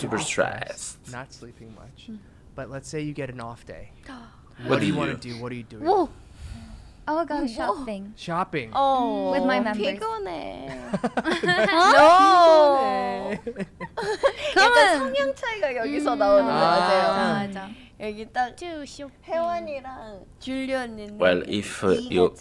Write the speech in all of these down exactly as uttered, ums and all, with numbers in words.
super stressed. Not sleeping much. Mm. But let's say you get an off day. What, what do you, you want to do? What are you doing? Whoa. I would go shopping. Shopping. Oh, with my members. 피곤해. No. 약간 성향 차이가 여기서 나오는 거 같아요. 맞아. 여기 딱 혜원이랑 줄리 언니는 well, if uh, you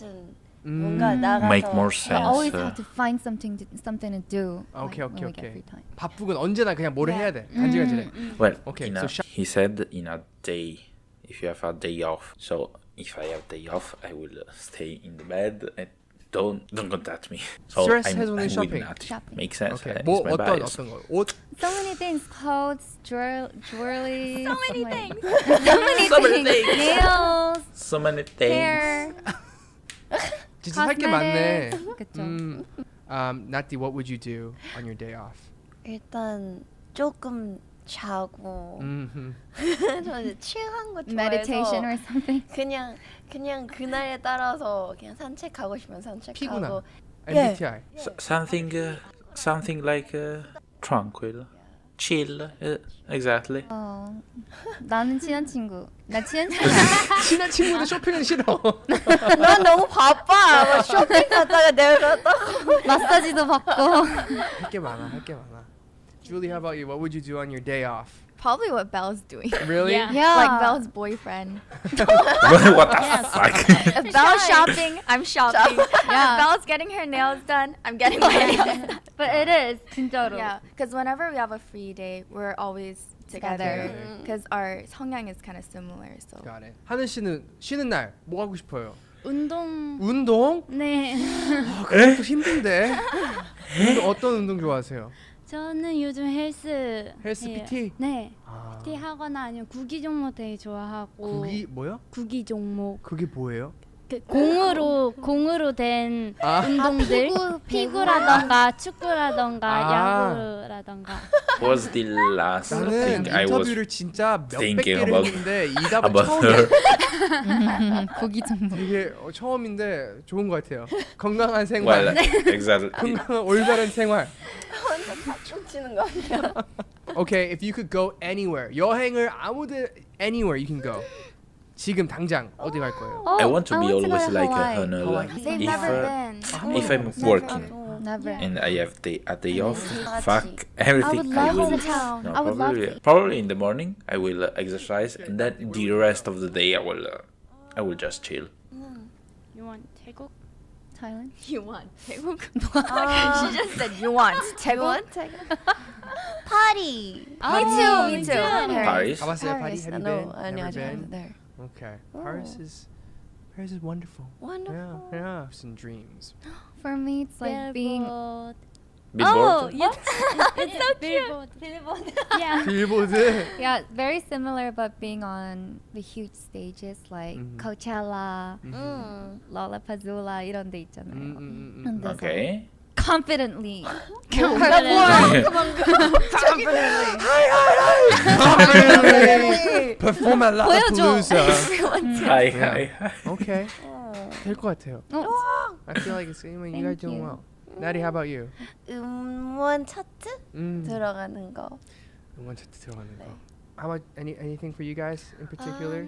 뭔가 나가서 make more sense. I always have to find something to, something to do. Okay, like, okay, okay. 바쁘군. 언제나 그냥 뭐를 해야 돼. 간지간지해. Well, okay. So he said in a day, if you have a day off, so. If I have day off, I will stay in the bed and don't don't contact me. So stress I'm, has only shopping. shopping. Makes sense. Okay. Well, my 어떤, 어떤 so many things, clothes, jewelry, jewelry. So many things. So many things. Nails. So many things. Hair. 진짜 할 게 많네. 그렇죠. 음, um, Nati, what would you do on your day off? 일단 조금. 자고 저는 취한 거 좋아해서 meditation or something. 그냥 그냥 그날에 따라서 그냥 산책하고 싶으면 산책하고. M B T I. Something something like tranquil, chill, exactly. 나는 친한 친구. 나 친한 친구. 친한 친구도 쇼핑은 싫어. 난 너무 바빠. 쇼핑 갔다가 내가 갔다가 마사지도 받고. 할 게 많아. 할 게 많아. Julie, how about you? What would you do on your day off? Probably what Belle's doing. Really? Yeah. yeah. Like Belle's boyfriend. What the yes. fuck? If Belle's shopping, I'm shopping. yeah. If Belle's getting her nails done, I'm getting my nails done. But it is, 진짜로. Yeah, because whenever we have a free day, we're always together. Because our 성향 is kind of similar. So. Got it. 하늘 씨는 쉬는 날 뭐 하고 싶어요? 운동. 운동? 네. 아, 그것도 힘든데. 운동, 어떤 운동 좋아하세요? 저는 요즘 헬스 헬스 P T? 네 아. P T 하거나 아니면 구기 종목 되게 좋아하고 구기 뭐요? 구기 종목 그게 뭐예요? 그 공으로 공으로 된 아. 운동들 아, 피구, 피구라던가 축구라던가 아. 야구라던가 was the last thing I was thinking about about her 고기 정말 이게 처음인데 좋은 것 같아요 건강한 생활 exactly 건강한 올바른 생활 Okay, if you could go anywhere 여행을 아무데 anywhere you can go 지금 당장 어디 갈 거예요? I want to be always like Hanul. If if I'm working. Never. And I have day, a day off, fuck everything. I, I will. No, I would probably, love probably in the morning I will uh, exercise, and then the rest of the day I will, uh, I will just chill. You want 태국? Thailand? You want 태국? uh, she just said you want 태국. Party. Oh, me too. Me too. Paris. Paris. Paris. Have you been? Never been there. Okay. Oh. Paris is. Paris is wonderful. Wonderful. Yeah, yeah. Some dreams. For me, it's like billboard. being. Billboard. Oh, yes. It's so cute. Billboard. Billboard. Yeah. Billboard. Yeah, very similar, but being on the huge stages like mm-hmm. Coachella, mm-hmm. Lollapalooza, 이런 데 있잖아요. Mm-hmm. Okay. Confidently. Confidently. Confidently. Perform at Lollapalooza. Hi, hi. Okay. 될 것 같아요. I feel like it's anyway. You guys doing well. Natty, how about you? 음원 차트 들어가는 거. 음원 차트 들어가는 거. How about any anything for you guys in particular?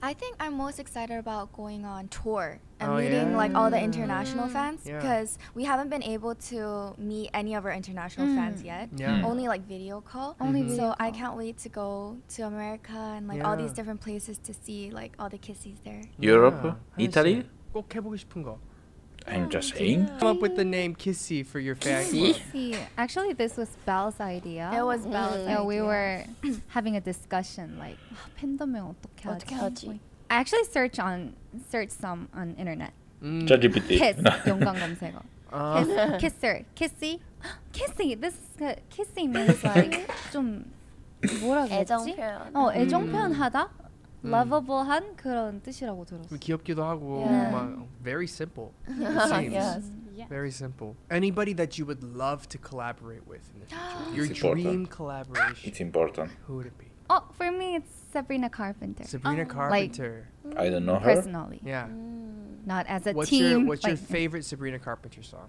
I think I'm most excited about going on tour and oh, meeting yeah. like all the international mm. fans because yeah. we haven't been able to meet any of our international mm. fans yet. Yeah. Only like video call. Only mm-hmm. video so call. I can't wait to go to America and like yeah. all these different places to see like all the kissies there. Europe, yeah. Italy. 꼭 해보고 싶은 거. I'm just saying. Come up with the name Kissy for your fan club. Kissy. Actually, this was Belle's idea. It was Belle's mm. idea. We were having a discussion like, 팬덤명 어떻게 하지? 어떻게 하지? I actually searched on search some on internet. ChatGPT. Kiss. 영광 검색어. Kisser. Kissy. Kissy. This is Kissy means like 좀 뭐라 그랬지? 애정 표현. 어, 애정 표현하다. Lovaable한 그런 뜻이라고 들었어. 귀엽기도 하고 막 very simple. Yes. Very simple. Anybody that you would love to collaborate with in the future. Your dream collaboration. It's important. Who would it be? Oh, for me it's Sabrina Carpenter. Sabrina Carpenter. I don't know her personally. Yeah. Not as a team. What's your favorite Sabrina Carpenter song?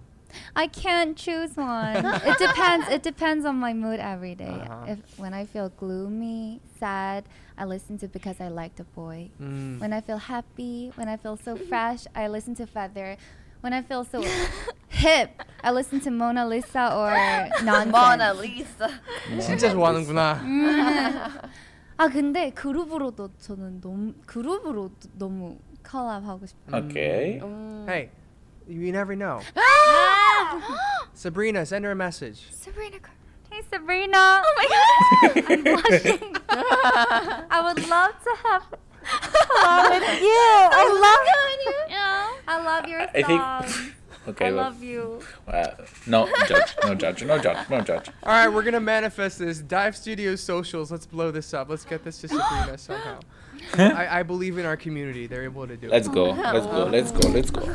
I can't choose one. It depends. It depends on my mood every day. Uh-huh. If when I feel gloomy, sad, I listen to Because I Liked a Boy. Mm. When I feel happy, when I feel so fresh, I listen to Feather. When I feel so hip, I listen to Mona Lisa or Nonsense. Mona Lisa. 진짜 좋아하는구나. 음. 아 근데 그룹으로도 저는 너무 그룹으로 너무 컬랩하고 싶어요. Okay. 음. Hey. You never know. Sabrina, send her a message. Sabrina Carpenter. Hey, Sabrina. Oh my God. I'm blushing. I would love to have along with you. I love you. Yeah. I love your song. Okay, I well, love you. Uh, no judge. No judge. No judge. No judge. All right, we're going to manifest this. Dive Studio socials. Let's blow this up. Let's get this to Sabrina somehow. I, I believe in our community. They're able to do it. Let's go. Let's go. Let's go. Let's go.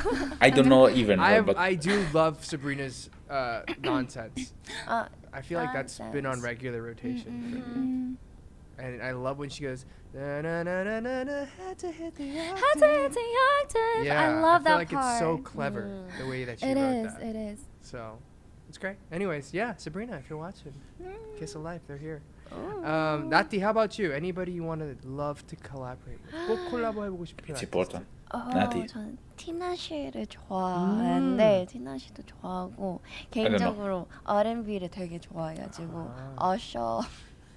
I don't know even. I, have, I do love Sabrina's uh, nonsense. Uh, I feel like nonsense. That's been on regular rotation. Mm-hmm. And I love when she goes, na na na na na na, had to hit the octave. Had to hit the octave. Yeah, I love I feel that like part. It's so clever mm. the way that she it wrote is, that. It is. It is. So it's great. Anyways, yeah, Sabrina, if you're watching, mm. Kiss of Life, they're here. Um, Nati, how about you? Anybody you want to love to collaborate with? 꼭 콜라보 해보고 싶어. It's important. Nati. 저는 티나시를 좋아하는데 티나시도 좋아하고 개인적으로 R and B를 되게 좋아해가지고 어셔. 어셔.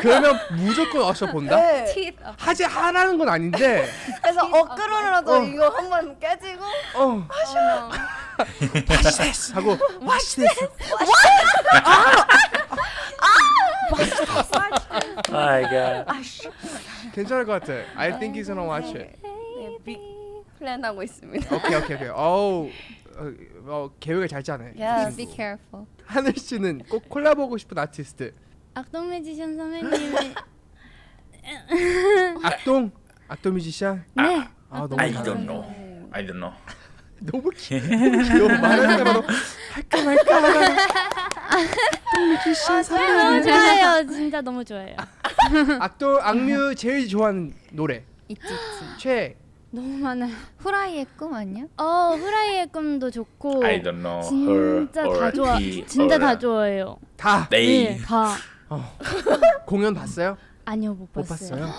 그러면 무조건 어쇼 본다? 하지 하라는 건 아닌데. 그래서 어그로라도 이거 한번 깨지고 어쇼 Watch this 하고 Watch this My God. 괜찮을 것 같아. I think he's gonna watch it. 네, 플랜하고 있습니다. Okay, okay, okay. Oh, 어 계획을 잘 짜네. Yeah, be careful. 하늘 씨는 꼭 콜라보하고 싶은 아티스트. 악동뮤지션 선배님이. 악동? 악동뮤지션? 네. 아 너무. I don't know. I don't know. 너무 귀여워. 말하는 때마다 할까 말까 하다가. 악동뮤지션 선배님. 너무 좋아요. 진짜 너무 좋아요. 악동 악뮤 제일 좋아하는 노래. 있지 있지. 최. 너무 많아요. 후라이의 꿈 아니야? 어 후라이의 꿈도 좋고. I don't know. 진짜 her, 다 좋아. he, 진짜 다 좋아해요. 다. 네. 다. 어. 공연 봤어요? 아니요 못 봤어요. 못 봤어요?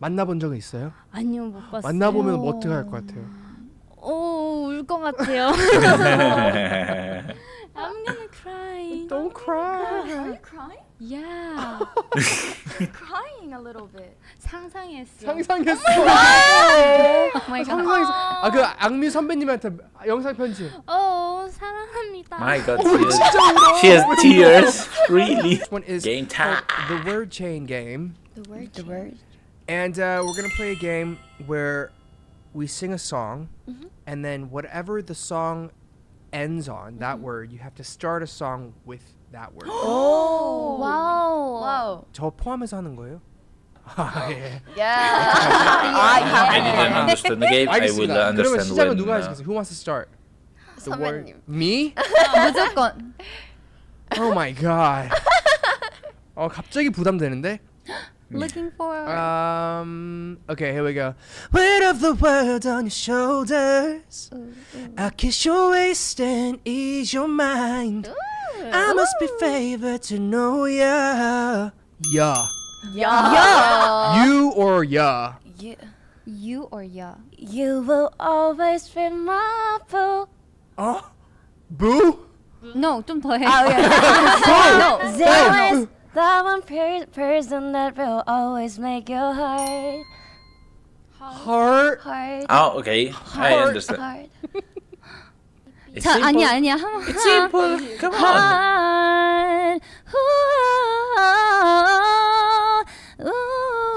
만나본 적은 있어요? 아니요 못 봤어요. 만나보면 뭐 어떻게 할 것 같아요? 오 울 것 같아요. I'm gonna cry. Don't cry. Are you crying? Yeah. Crying a little bit. 상상했어. 상상했어. Oh my God. 상상했어. 아 그 악뮤 선배님한테 영상 편지. Oh 사랑합니다. My God. She has tears. Really. This one is game time. The word chain game. The word. The word. And uh, we're gonna play a game where we sing a song, mm-hmm. and then whatever the song ends on that mm-hmm. word, you have to start a song with that word. Oh, wow. Wow. 저 포함해서 하는 거예요? Yeah. I didn't understand the game. I would understand when. Who wants to start? The word. Me? 무조건. Oh my God. 어 갑자기 부담되는데? Looking for. Um. Okay, here we go. Weight of the world on your shoulders. Ooh, ooh. I'll kiss your waist and ease your mind. Ooh, I ooh. must be favored to know ya. Ya. Ya. Ya. You or ya. Yeah. You or ya. You will always be my boo. Oh. Boo. No, don't play. Oh yeah. No. There is. That one per person that will always make your heart Heart? Heart. Oh, okay. Heart. I understand. Heart. It's simple. 아니야, 아니야. It's simple. Come on.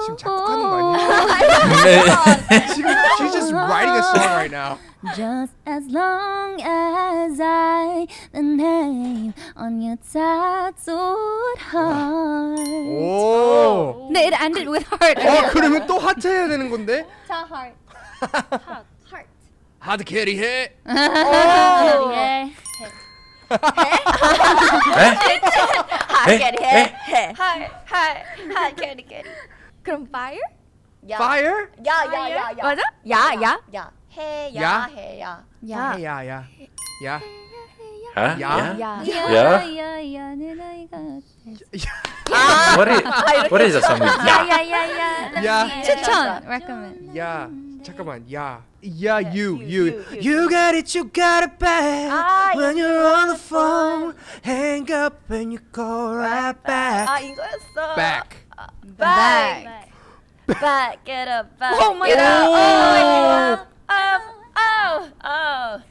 지금 작곡하는 거 아니야? 지금 She's just writing a song right now. Just as long as I the name on your tattooed heart. Oh. 네, it ended with heart. 어, 그러면 또 하트 해야 되는 건데? 자, heart. Heart. 하트 캐리 해. 예. 해? 해? 캐리 해. 해. 하, 하, 캐리 캐리. 그럼 fire? 야. Fire? 야, 야, 야, 야. 맞아? 야, 야. 야. 해, 야, 해, 야. 야, 해, 야, 야. 야. 야, 야, 야. 내 나이가 어때? What is, what is that song? 야, 야, 야, 야. 추천. Recommend. 야. 잠깐만. 야. Yeah, you, you, you got it, you got it back. When you're on the phone, hang up and you call right back. 아, 이거였어. Back. Back. Back, get up, back. Oh my god. Oh, oh, oh, oh.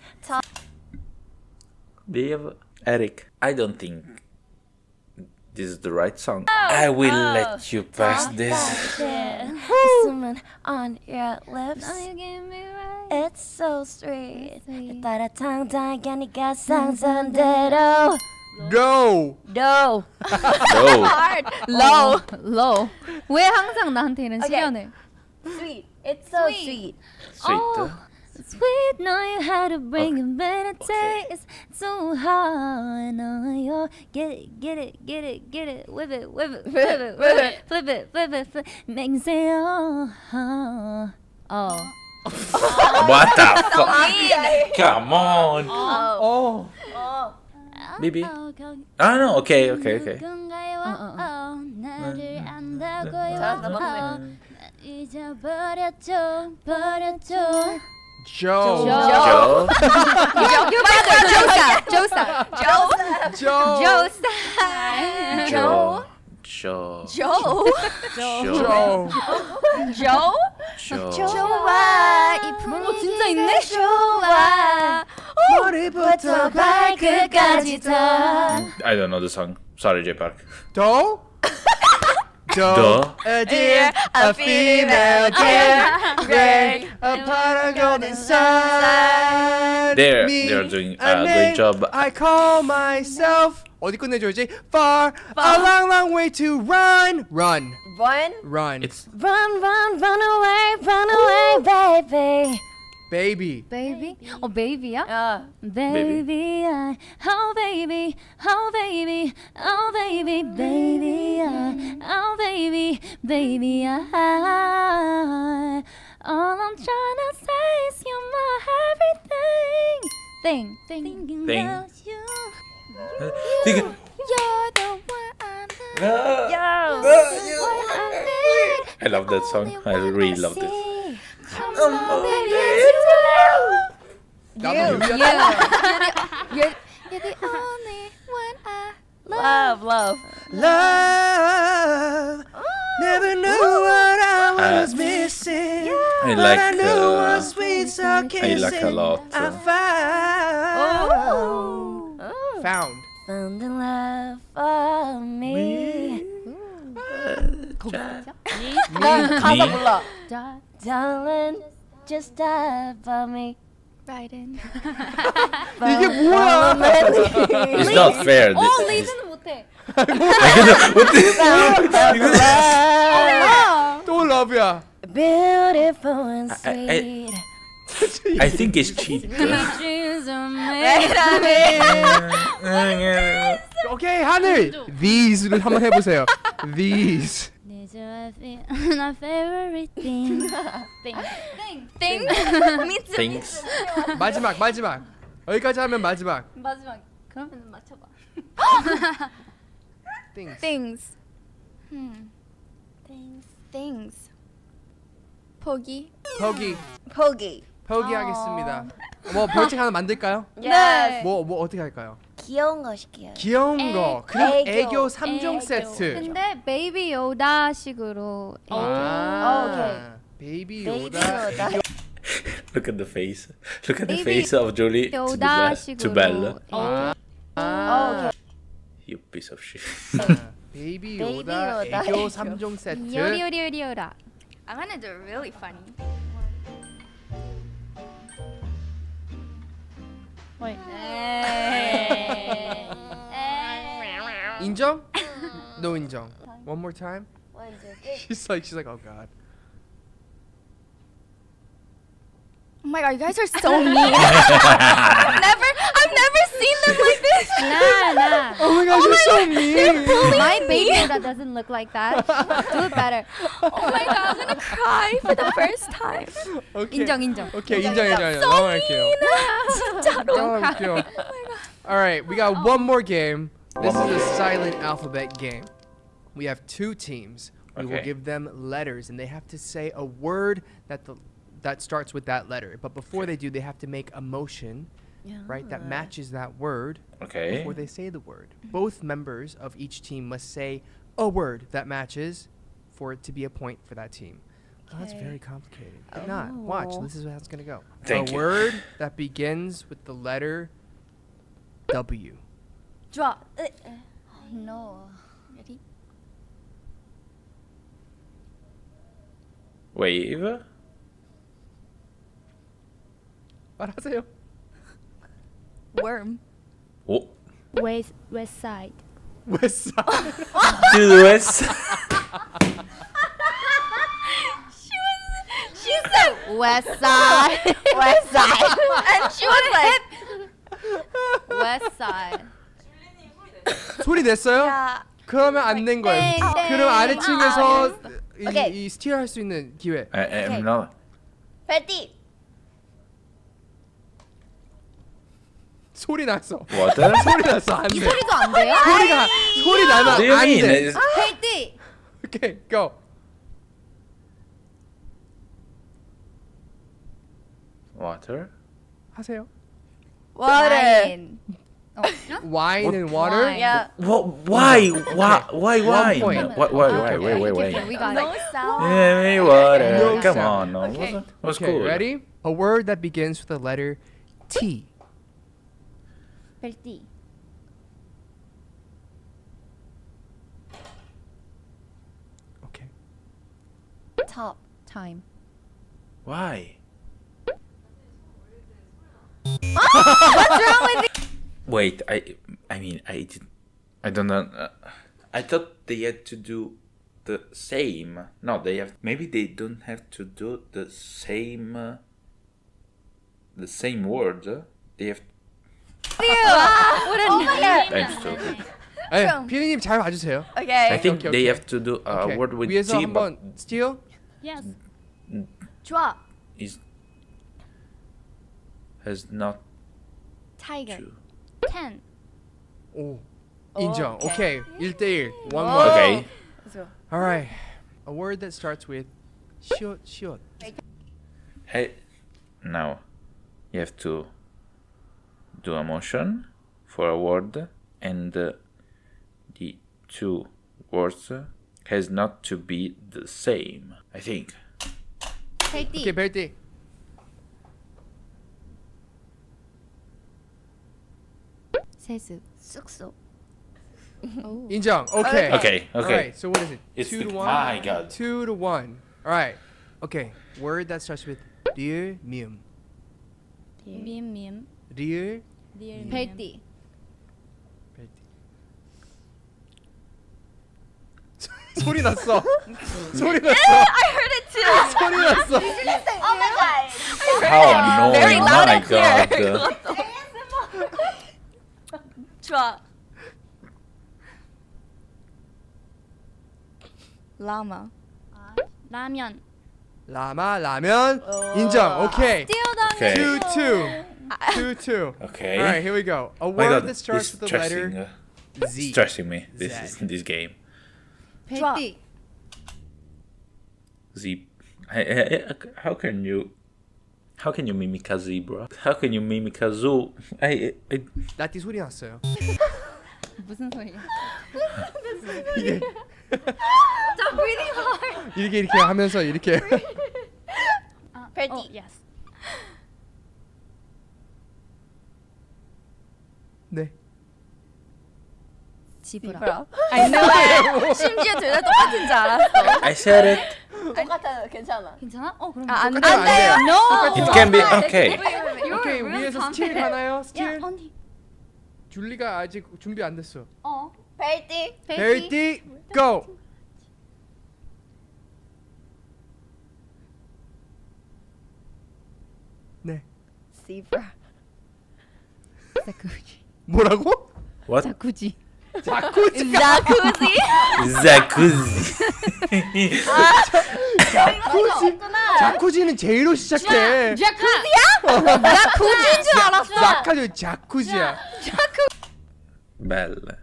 Dear Eric, I don't think this is the right song. I will let you pass this. On your lips. It's so sweet. No. No. No. Hard. Low. Low. 왜 항상 나한테 이런 시련을? Sweet. It's so sweet. Sweet. Sweet. Know you how to bring it, but it tastes too hard. Know you get it, get it, get it, get it, whip it, whip it, whip it, whip it, flip it, flip it, flip it, make me say oh, oh. What the fuck? Come on. Oh. Oh. Bibi. Ah no, okay, okay, okay. Joe. Joe. Your brother, Joseph. Joseph. Joe. Joe. Joseph. Joe. Joe. Joe. Joe. Joe. Joe. 좋아. 이 분위기 진짜 있네. 좋아. 머리부터 발끝까지 다. I don't know the song. Sorry, J Park. Do? Do. A deer, a female deer, gray, a pot of gold inside. There, they are doing a great job. I call myself. 어디 끝내줘야지? Far, a long, long way to run, run, run, run. It's run, run, run away, run away, baby. Baby. Baby? Oh, baby, yeah? Yeah. Baby, I, oh, baby, oh, baby, oh, baby, baby, I, oh, baby, baby, I. All I'm trying to say is you're my everything. Thing. Thing. Thinking about you. You're the one I love. You're the one I need. I love that song. I really love it. Oh, baby, it's you. You, you, you're, you're the only one I love. Love, love, love. Oh. Never knew what I was uh, missing. Yeah. I like. I, uh, sweet, so I like a lot. Uh. I found. Oh. Oh. Found. Found the love for me. Me. Darling, just dive by me. Right in. It's not fair. Oh, listen, 못해. 또 러브야. Beautiful and sweet. I think it's cheating. Okay, 하늘. These를 한번 해보세요. These. My favorite thing. Thing. Thing. Thing. Things. Things. 마지막, 마지막. 여기까지 하면 마지막. 마지막. 그러면 맞춰봐. Things. Things. Hmm. Things. Things. 포기. 포기. 포기. 포기하겠습니다. 뭐 벌칙 하나 만들까요? 네. 뭐 뭐 어떻게 할까요? 귀여운 거 시켜요. 귀여운 애, 거. 그리고 애교, 애교 삼 종 애교. 세트. 근데 베이비 요다 식으로. 아, 오케이. 베이비 요다. Look at the face. Look at the face of Julie. 요다 식으로. Bella. 아, 오케이. You piece of shit. 베이비 요다 애교 삼 종 세트. 요리요리요리요라. I'm gonna do really funny. Wait. 에이. 에이. 인정? No 인정. One more time. One, two, three. She's like, she's like, oh god. Oh my god, you guys are so mean. I've never, I've never seen them like this. Nah, nah. Oh my gosh, oh you're my so mean. My baby that doesn't look like that. Do it better. Oh my god, I'm gonna cry for the first time. Okay. 인정, 인정. Okay, 인정, 인정. So 너무 mean. All right, we got one more game. This is the silent alphabet game. We have two teams. We okay. will give them letters, and they have to say a word that the that starts with that letter. But before they do, they have to make a motion, yeah. right, that matches that word okay. before they say the word. Both members of each team must say a word that matches for it to be a point for that team. Okay. Oh, that's very complicated. But oh. not. Watch. This is how it's going to go. Thank a you. Word that begins with the letter W. Draw. Uh, no. Ready? Wave. 말하세요. Worm. Oh. West West Side. West Side. To the west. She was. She said West Side. West Side. And she was like West Side. 소리 냈어요? Yeah. 그러면 안 낸 거예요. 그럼 아래층에서 이 스틸 할 수 있는 기회. 에, 에, 나. Ready. 소리 났어. Water? 소리 났어. 안 돼. 이 소리도 안 돼요? 소리가 소리 나면 안 돼. 헤이티. Okay, go. Water. 하세요. Water. Wine and water? Yeah. Why? Why? Why? Why? Why? Why? Wait, wait, wait. We got it. Water. Come on. No. What's cool? Ready? A word that begins with the letter T. T. Okay. Top time. Why? Oh, what's wrong with it? Wait, I, I mean, I did, I don't know. Uh, I thought they had to do the same. No, they have. Maybe they don't have to do the same. Uh, the same word. They have. 피디님 잘 봐주세요. I think okay, okay. they have to do a okay. word with T. 한번 steal? Yes. 좋아. Is has not. Tiger. Two. Ten. Oh. 인정. Okay. one to one. One more. Okay. All right. A word that starts with 시옷 시옷. Hey, now you have to. Do a motion for a word, and uh, the two words has not to be the same. I think. Okay, Bertie. 세수. 숙소. 인정. Okay. Okay. Okay. All right. So what is it? It's two to one. My God. Two to one. All right. Okay. Word that starts with dear mim. Dear mim. Dear. Dear. Petty. 소리 났어. 소리 났어. I heard it too. 소리 났어. Oh my god. How annoying. Oh my god. 좋아. 라마. 라면. 라마 라면. 인정. Okay. Two two. Two, two. Okay. All right, here we go. A word God, that starts with the letter uh, Z. Stressing me. This Z. is this game. Petty. Z. I, I, I, how can you? How can you mimic a zebra? How can you mimic a zoo? I. I. That is what you answer. 무슨 소리야? 이게. Stop breathing hard. 이렇게 이렇게 하면서 이렇게. Petty. Yes. 네. 지브라. I know it. 심지어 둘 다 똑같은 줄 알았어. I said it. 똑같아 괜찮아. 괜찮아? 어 그럼. 아, 안 돼요. No. It can be okay. 오케이 really 위에서 confident. 스틸 가나요? 스틸? 야 언니 줄리가 아직 준비 안 됐어. 어 베이티 베이티 고! 네 Zebra 자쿠지 뭐라고? What? 자쿠지 자쿠지 자쿠지 자쿠지 자쿠지 자쿠지는 제이로 시작해. 자쿠지야? 자쿠지인 줄 알았어. 자카도 자쿠지야. 자쿠. Bella.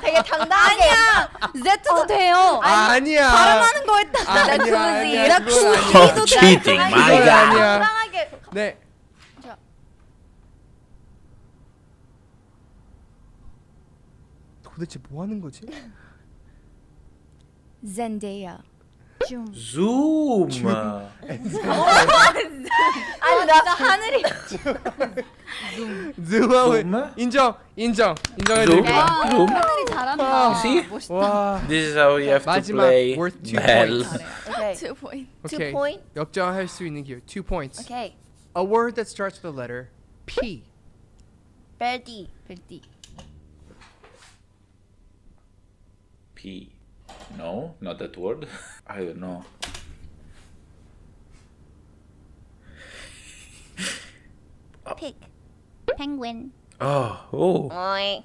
되게 당당하게. 아니야. Z도 돼요. 아니야. 발음하는 거였다. 자쿠지. 자쿠지도 돼. 당당하게. 네. 도대체 뭐 하는 거지? Zendaya. Zoom. Zoom. 아니 나 하늘이. Zoom. Zoom. 인정, 인정, 인정해 드릴게요. 하늘이 잘한다. This is how you have to play. Bell. Two point. Two point. 역전할 수 있는 기회. Two points. Okay. A word that starts with the letter P. Berdi. Berdi. P. No, not that word. I don't know. Pig. Penguin. Oh, oh. Oi.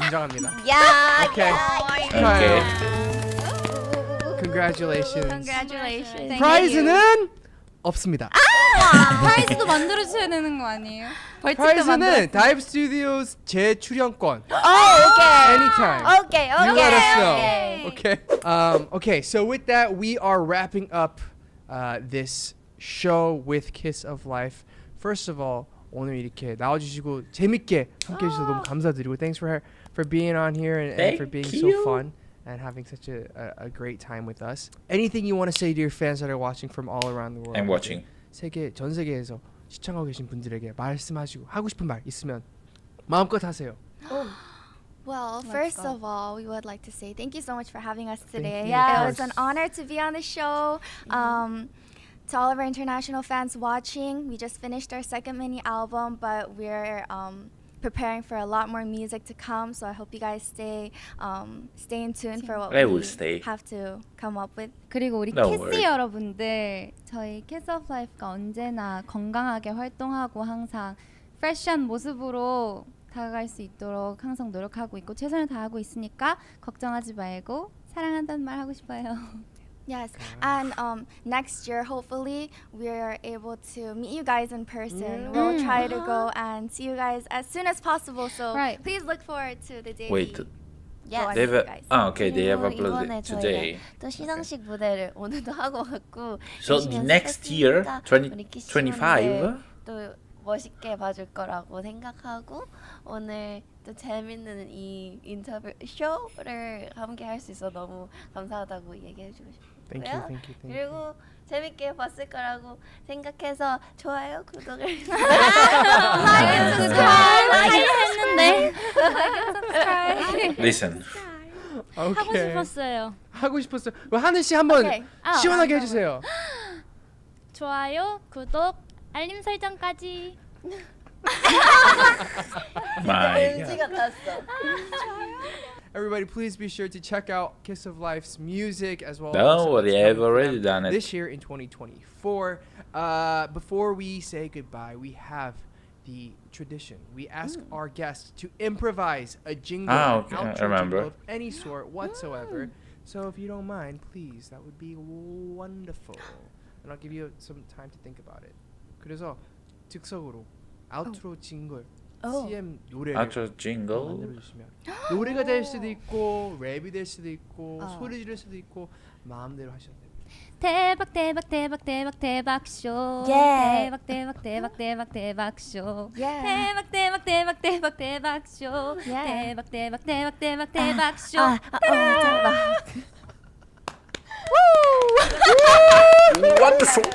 인정합니다. Yeah, okay. Yeah, yeah. Okay. Congratulations. Congratulations. 프라이즈는 없습니다. 아! 프라이즈도 만들어 주셔야 되는 거 아니에요? 프라이즈는 다이브 스튜디오스 재출연권. Oh, okay. Anytime. Okay, okay. You let us know. Okay. Okay. Um, okay. So with that, we are wrapping up uh, this show with Kiss of Life. First of all, 오늘 이렇게 나와주시고 재밌게 함께 해주셔서 너무 감사드리고 thanks for for being on here and, and for being so fun. And having such a, a, a great time with us. Anything you want to say to your fans that are watching from all around the world? I'm watching. 세계 전 세계에서 시청하고 계신 분들에게 말씀하시고 하고 싶은 말 있으면 마음껏 하세요. Well, first of all, we would like to say thank you so much for having us today. Yeah, it was an honor to be on the show. Um, to all of our international fans watching, we just finished our second mini album, but we're um, preparing for a lot more music to come, so I hope you guys stay um, stay in tune for what I we will stay. have to come up with. 그리고 우리 캐시 여러분들 저희 Kiss of Life가 언제나 건강하게 활동하고 항상 패션 모습으로 다가갈 수 있도록 항상 노력하고 있고 최선을 다하고 있으니까 걱정하지 말고 사랑한다는 말 하고 싶어요. Yes, and um, next year, hopefully, we are able to meet you guys in person. Mm. We'll try to go and see you guys as soon as possible. So right. please look forward to the day. Wait. Yeah, they have. Ah, okay, they have uploaded today. So next year, twenty twenty-five. 멋있게 봐줄 거라고 생각하고 오늘 또 재밌는 이 인터뷰 쇼를 함께 할 수 있어 너무 감사하다고 얘기해주고 싶고요. 그리고 재밌게 봤을 거라고 생각해서 좋아요, 구독을 했는데 Listen. 하고 싶었어요. 하고 싶었어요. 하늘 씨 한번 시원하게 해주세요. 좋아요, 구독. 알림 설정까지. Everybody, please be sure to check out Kiss of Life's music as well. No, they have already done it this year in twenty twenty-four. Uh, before we say goodbye, we have the tradition. We ask mm. our guests to improvise a jingle, ah, okay. outro of any sort whatsoever. Mm. So, if you don't mind, please, that would be wonderful, and I'll give you some time to think about it. 그래서 즉석으로 아웃트로 징글 씨엠 노래를 만들어주시면 노래가 될 수도 있고 랩이 될 수도 있고 소리 지를 수도 있고 마음대로 하셔도 됩니다. 대박 대박 대박 대박 대박 쇼 대박 대박 대박 대박 대박 쇼 대박 대박 대박 대박 대박 쇼 대박 대박 대박 대박 대박 쇼 대박 Wonderful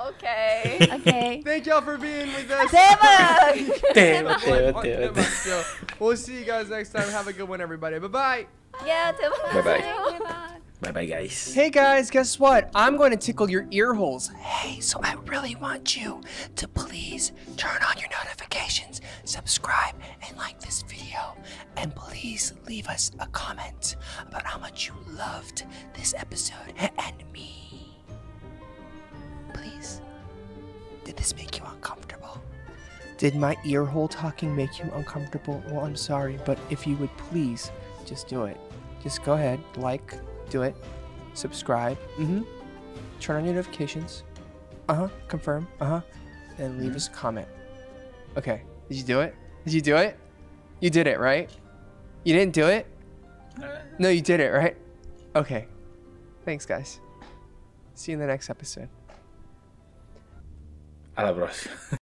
Okay. Okay. Thank y'all for being with us. We'll see you guys next time. Have a good one, everybody. Bye bye. Yeah. Bye bye. Bye bye, guys. Hey guys, guess what? I'm going to tickle your ear holes. Hey, so I really want you to please turn on your notifications, subscribe, and like this video. And please leave us a comment about how much you loved this episode and me. Please. Did this make you uncomfortable? Did my ear hole talking make you uncomfortable? Well, I'm sorry, but if you would please just do it. Just go ahead, like, do it, subscribe, mm-hmm. turn on your notifications, uh-huh, confirm, uh-huh, and leave mm-hmm. us a comment. Okay, did you do it? Did you do it? You did it, right? You didn't do it? No, you did it, right? Okay, thanks guys. See you in the next episode. A la próxima.